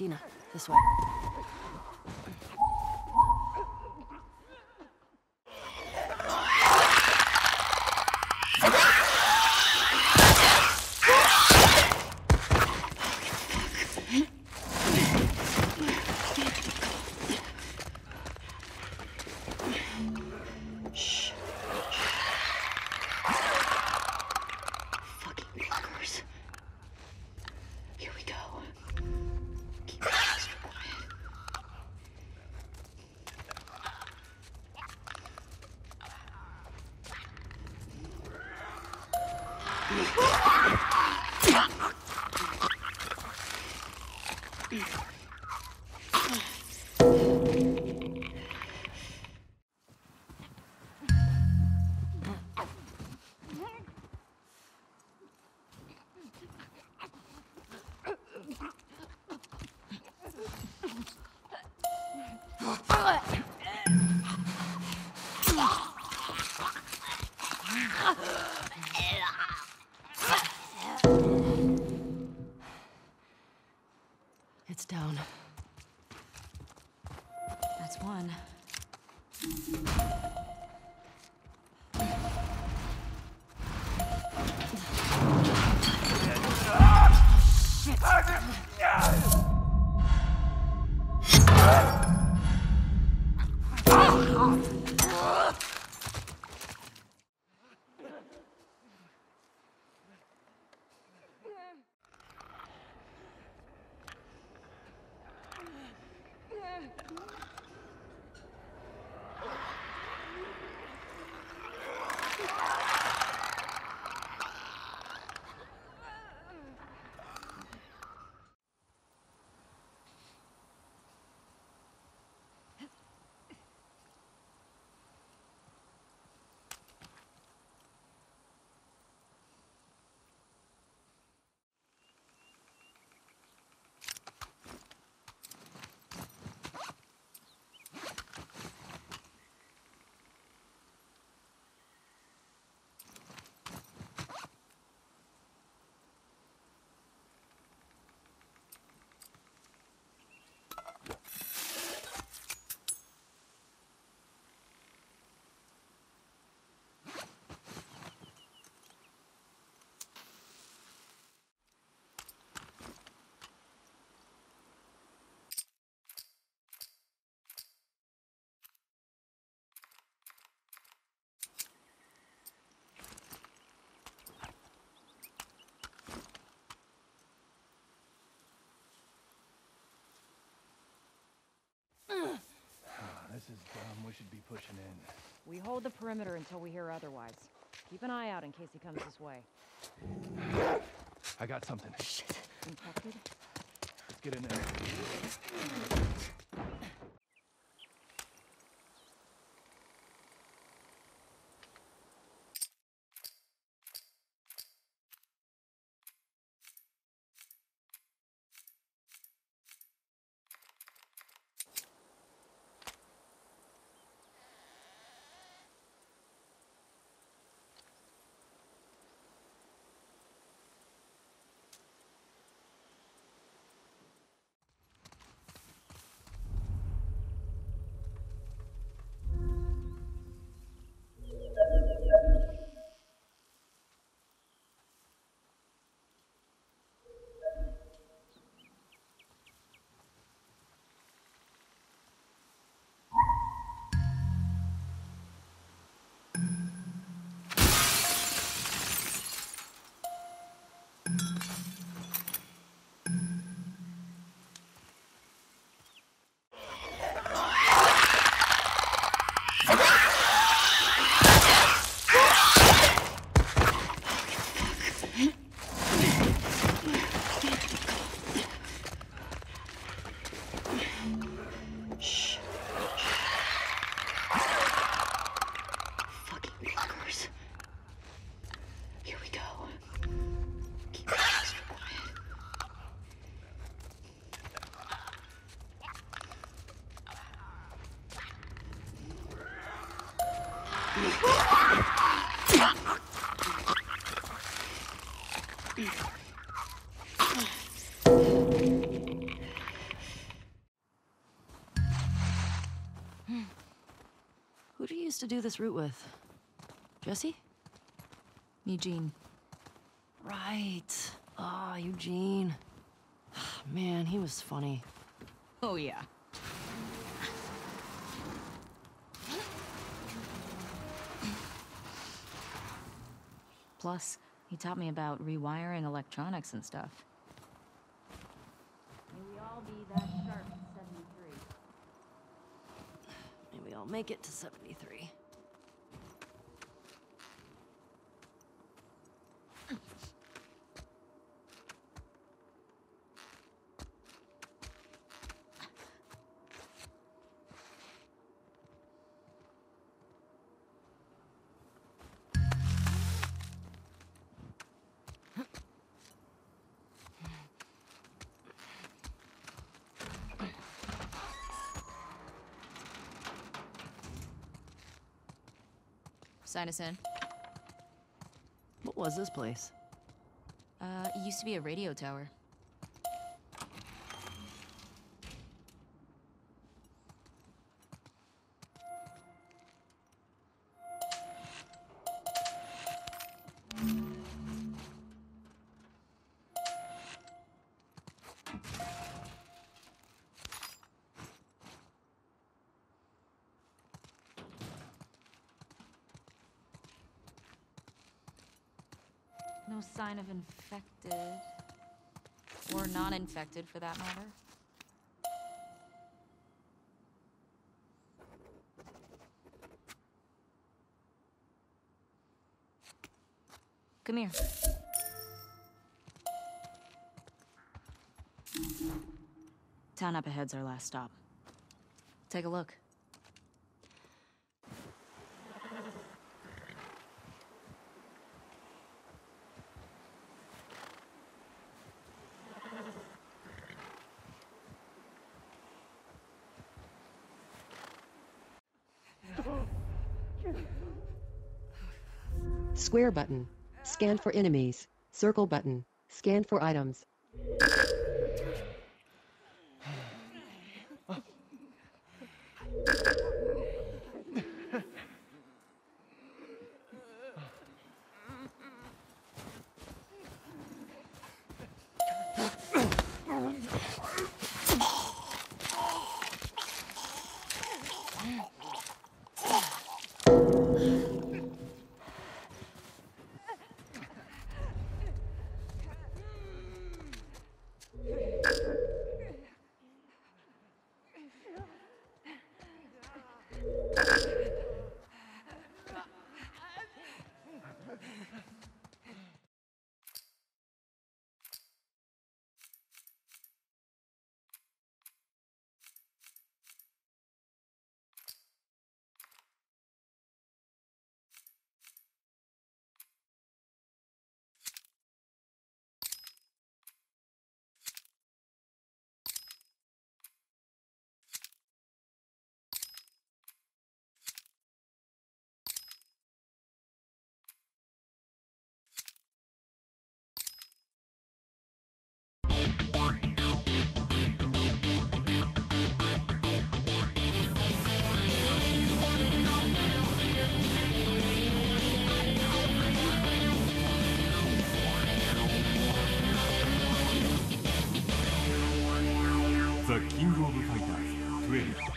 Dina, this way. It's down. That's one. This is dumb. We should be pushing in. We hold the perimeter until we hear otherwise. Keep an eye out in case he comes this way. I got something. Shit. Infected? Let's get in there. to do this route with? Jesse? Eugene. Right. Ah, Eugene. Man, he was funny. Oh, yeah. Plus, he taught me about rewiring electronics and stuff. May we all be that sharp at 73. May we all make it to 73. Sign us in. What was this place? It used to be a radio tower. No sign of infected, or non-infected for that matter. Come here. Town up ahead's our last stop. Take a look. Square button, scan for enemies. Circle button, scan for items. King of Fighters 12.